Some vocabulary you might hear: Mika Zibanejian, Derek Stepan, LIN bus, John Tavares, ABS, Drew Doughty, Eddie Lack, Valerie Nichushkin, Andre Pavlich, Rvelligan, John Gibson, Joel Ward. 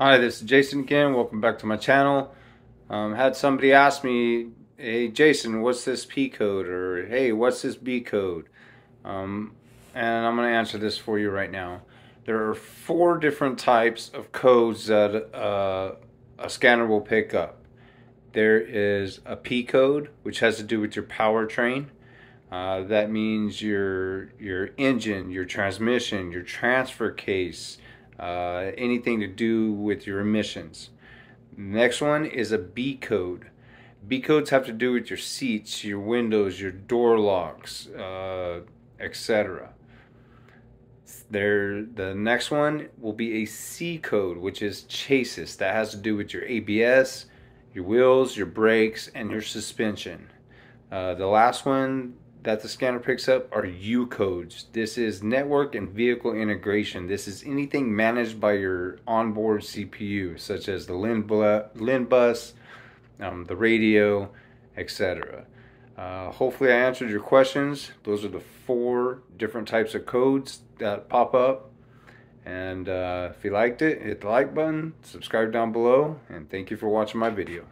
Hi, this is Jason again. Welcome back to my channel. Had somebody ask me, hey Jason, what's this P code? Or hey, what's this B code? And I'm going to answer this for you right now. There are four different types of codes that a scanner will pick up. There is a P code, which has to do with your powertrain. That means your engine, your transmission, your transfer case, anything to do with your emissions. Next one is a B code. B codes have to do with your seats, your windows, your door locks, etc. The next one will be a C code, which is chassis. That has to do with your ABS, your wheels, your brakes, and your suspension. The last one that the scanner picks up are U codes. This is network and vehicle integration. This is anything managed by your onboard CPU, such as the LIN bus, the radio, etc. Hopefully I answered your questions. Those are the four different types of codes that pop up. And if you liked it, hit the like button, subscribe down below, and thank you for watching my video.